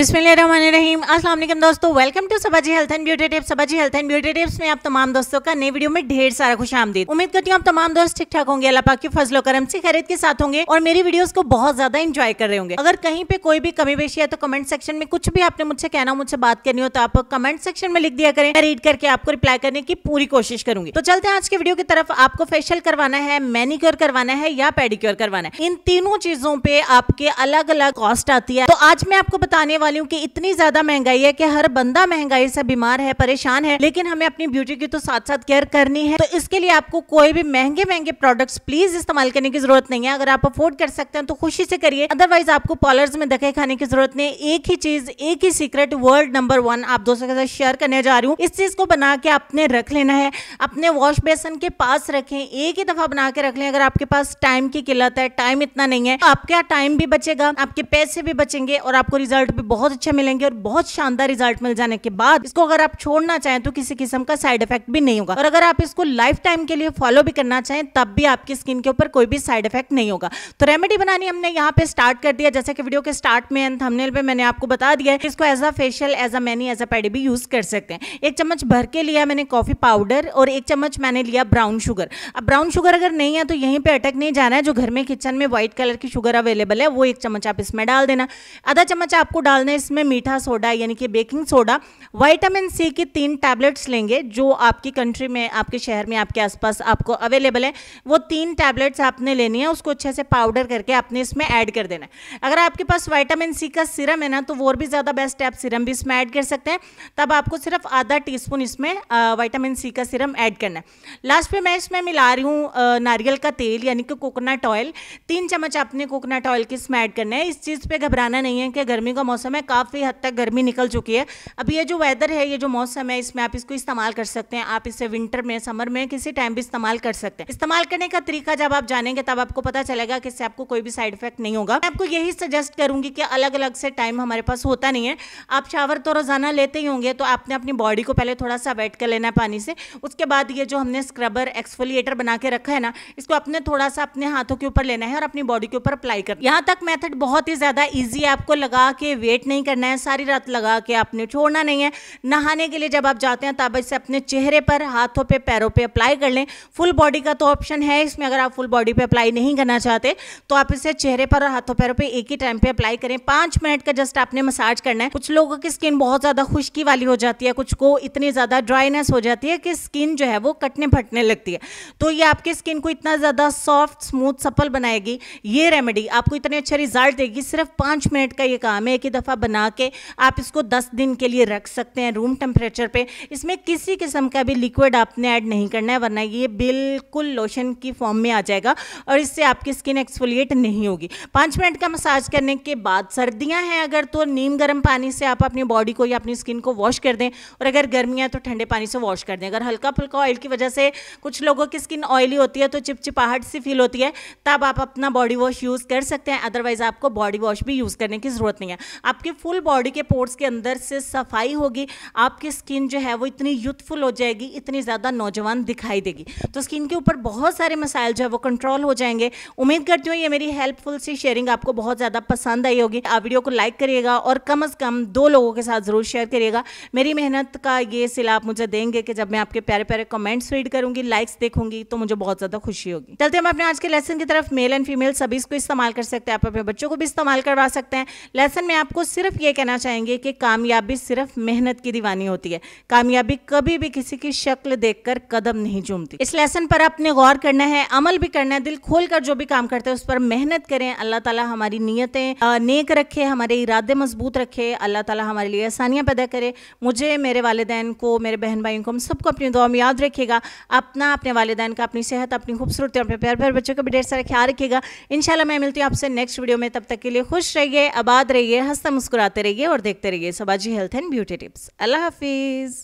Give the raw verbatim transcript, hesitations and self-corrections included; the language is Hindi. बिस्मिल्लाहिर्रहमानिर्रहीम। अस्सलाम वालेकुम दोस्तों, welcome to Saba ji health and beauty tips. Saba ji health and beauty tips में आप तमाम दोस्तों का नई वीडियो में ढेर सारा खुशामदीद। उम्मीद करती हूँ आप तमाम दोस्त ठीक ठाक होंगे, अल्लाह पाक के फजल और करम से खैरियत के साथ होंगे और मेरी वीडियोस को बहुत ज्यादा एंजॉय कर रहे होंगे। अगर कहीं पे कोई भी कमी पेशी है तो कमेंट सेक्शन में कुछ भी आपने मुझसे कहना, मुझसे बात करनी हो तो आप कमेंट सेक्शन में लिख दिया करें, मैं रीड करके आपको रिप्लाई करने की पूरी कोशिश करूंगी। तो चलते हैं आज के वीडियो की तरफ। आपको फेशियल करवाना है, मैनीक्योर करवाना है या पेडिक्योर करवाना है, इन तीनों चीजों पे आपके अलग अलग कॉस्ट आती है। तो आज मैं आपको बताने वाली हूँ कि इतनी ज्यादा महंगाई है कि हर बंदा महंगाई से बीमार है, परेशान है, लेकिन हमें अपनी ब्यूटी की तो साथ साथ केयर करनी है। तो इसके लिए आपको कोई भी महंगे महंगे प्रोडक्ट्स प्लीज इस्तेमाल करने की जरूरत नहीं है। अगर आप अफोर्ड कर सकते हैं तो खुशी से करिए, अदरवाइज आपको पार्लर्स में धक्के खाने की जरूरत नहीं। एक ही चीज, एक ही सीक्रेट वर्ल्ड नंबर वन आप दोस्तों के साथ शेयर करने जा रही हूँ। इस चीज को बना के आपने रख लेना है, अपने वॉश बेसन के पास रखें, एक ही दफा बना के रख लें। अगर आपके पास टाइम की किल्लत है, टाइम इतना नहीं है, आपका टाइम भी बचेगा, आपके पैसे भी बचेंगे और आपको रिजल्ट भी बहुत अच्छे मिलेंगे। और बहुत शानदार रिजल्ट मिल जाने के बाद इसको अगर आप छोड़ना चाहें तो किसी किस्म का साइड इफेक्ट भी नहीं होगा, और अगर आप इसको लाइफ टाइम के लिए फॉलो भी करना चाहें तब भी आपकी स्किन के ऊपर कोई भी साइड इफेक्ट नहीं होगा। तो रेमेडी बनानी हमने यहाँ पे स्टार्ट कर दिया, जैसे कि वीडियो के स्टार्ट में एंड थंबनेल पे मैंने आपको बता दिया है। इसको as a facial, as a mani, as a pedi भी यूज कर सकते हैं। एक चम्मच भर के लिया मैंने कॉफी पाउडर और एक चम्मच मैंने लिया ब्राउन शुगर। अब ब्राउन शुगर अगर नहीं है तो यहीं पे अटक नहीं जाना है, जो घर में किचन में व्हाइट कलर की शुगर अवेलेबल है वो एक चम्मच आप इसमें डाल देना। आधा चम्मच आपको डालना है इसमें मीठा सोडा यानी कि बेकिंग सोडा। विटामिन सी की तीन टैबलेट्स लेंगे जो आपकी कंट्री में, आपके शहर में, आपके आसपास आपको अवेलेबल है, वो तीन टैबलेट्स आपने लेनी है। उसको अच्छे से पाउडर करके आपने इसमें ऐड कर देना है। अगर आपके पास विटामिन सी का सीरम है ना तो वो और भी ज़्यादा बेस्ट है, आप सीरम भी इसमें ऐड कर सकते हैं। तब आपको सिर्फ आधा टीस्पून इसमें विटामिन सी का सीरम ऐड करना है। लास्ट पे मैं इसमें मिला रही हूँ नारियल का तेल यानी कि कोकोनट ऑयल। तीन चम्मच आपने कोकोनट ऑयल की इसमें ऐड करना है। इस चीज़ पे घबराना नहीं है कि गर्मी का मौसम है, काफ़ी हद तक गर्मी निकल चुकी है। अब ये जो वेदर है, ये जो मौसम है, इसमें आप इसको इस्तेमाल कर सकते हैं। आप इसे विंटर में, समर में, किसी टाइम भी इस्तेमाल कर सकते हैं। इस्तेमाल करने का तरीका जब आप जानेंगे तब आपको पता चलेगा कि इससे आपको कोई भी साइड इफेक्ट नहीं होगा। मैं आपको यही सजेस्ट करूंगी कि अलग अलग से टाइम हमारे पास होता नहीं है, आप शावर तो रोजाना लेते ही होंगे, तो आपने अपनी बॉडी को पहले थोड़ा सा वेट कर लेना है पानी से। उसके बाद ये जो हमने स्क्रबर एक्सफोलिएटर बना के रखा है ना, इसको आपने थोड़ा सा अपने हाथों के ऊपर लेना है और अपनी बॉडी के ऊपर अप्लाई करना है। यहाँ तक मेथड बहुत ही ज्यादा ईजी है, आपको लगा के वेट नहीं करना है, सारी रात लगा के आपने छोड़ना नहीं है। नहाने के लिए जब आप जाते हैं तब इसे अपने चेहरे पर, हाथों पर, पैरों पर अप्लाई कर लें। फुल बॉडी का तो ऑप्शन है इसमें, अगर आप फुल बॉडी पर अप्लाई नहीं करना चाहते तो आप इसे चेहरे पर और हाथों पैरों पर एक ही टाइम पे अप्लाई करें। पांच मिनट का जस्ट आपने मसाज करना है। कुछ लोगों की स्किन बहुत ज्यादा खुश्की वाली हो जाती है, कुछ को इतनी ज्यादा ड्राइनेस हो जाती है कि स्किन जो है वो कटने फटने लगती है। तो ये आपकी स्किन को इतना ज्यादा सॉफ्ट, स्मूथ, सपल बनाएगी। ये रेमेडी आपको इतने अच्छे रिजल्ट देगी। सिर्फ पांच मिनट का ये काम है, एक ही दफा बना के आप इसको दस दिन के लिए रख सकते हैं रूम टेम्परेचर पे। इसमें किसी किस्म का भी लिक्विड आपने ऐड नहीं करना है, वरना ये बिल्कुल लोशन की फॉर्म में आ जाएगा और इससे आपकी स्किन एक्सफोलिएट नहीं होगी। पाँच मिनट का मसाज करने के बाद, सर्दियां हैं अगर तो नीम गर्म पानी से आप अपनी बॉडी को या अपनी स्किन को वॉश कर दें, और अगर गर्मी है तो ठंडे पानी से वॉश कर दें। अगर हल्का फुल्का ऑयल की वजह से कुछ लोगों की स्किन ऑयली होती है तो चिपचिपाहट सी फील होती है, तब आप अपना बॉडी वॉश यूज़ कर सकते हैं। अदरवाइज आपको बॉडी वॉश भी यूज़ करने की ज़रूरत नहीं है। आपके फुल बॉडी के पोर्ट्स के अंदर से सफाई होगी, आपकी स्किन जो है वो इतनी यूथफुल हो जाएगी, इतनी ज़्यादा नौजवान दिखाई देगी। तो स्किन के ऊपर बहुत सारे मसाइल जो है वो कंट्रोल हो जाएंगे। उम्मीद करती हूँ ये मेरी हेल्पफुल सी शेयरिंग आपको बहुत ज़्यादा पसंद आई होगी। आप वीडियो को लाइक करिएगा और कम से कम दो लोगों के साथ ज़रूर शेयर करिएगा। मेरी मेहनत का ये सिला आप मुझे देंगे कि जब मैं आपके प्यारे प्यारे कमेंट्स रीड करूँगी, लाइक्स देखूंगी तो मुझे बहुत ज़्यादा खुशी होगी। चलते हम अपने आज के लेसन की तरफ। मेल एंड फीमेल सभी इसको इस्तेमाल कर सकते हैं, आप अपने बच्चों को भी इस्तेमाल करवा सकते हैं। लेसन में आपको सिर्फ ये कहना चाहेंगे कि कामयाबी सिर्फ मेहनत की दीवानी होती है, कामयाबी कभी भी किसी की शक्ल देखकर कदम नहीं चूमती। इस लेसन पर आपने गौर करना है, अमल भी करना है। दिल खोल कर जो भी काम करते हैं उस पर मेहनत करें। अल्लाह ताला हमारी नीयतें नेक रखे, हमारे इरादे मजबूत रखे, अल्लाह ताला हमारे लिए आसानियाँ पैदा करे। मुझे, मेरे वालिदैन को, मेरे बहन भाइयों को, हम सबको अपनी दुआ में याद रखिएगा। अपना, अपने वालिदैन का, अपनी सेहत, अपनी खूबसूरती, अपने प्यार प्यार बच्चों का भी ढेर सारा ख्याल रखिएगा। इंशाल्लाह मैं मिलती हूँ आपसे नेक्स्ट वीडियो में। तब तक के लिए खुश रहिए, आबाद रहिए, हंसते मुस्कुराते रहिए और देखते रहिए Saba ji health and beauty tips. अल्लाह हाफिज़।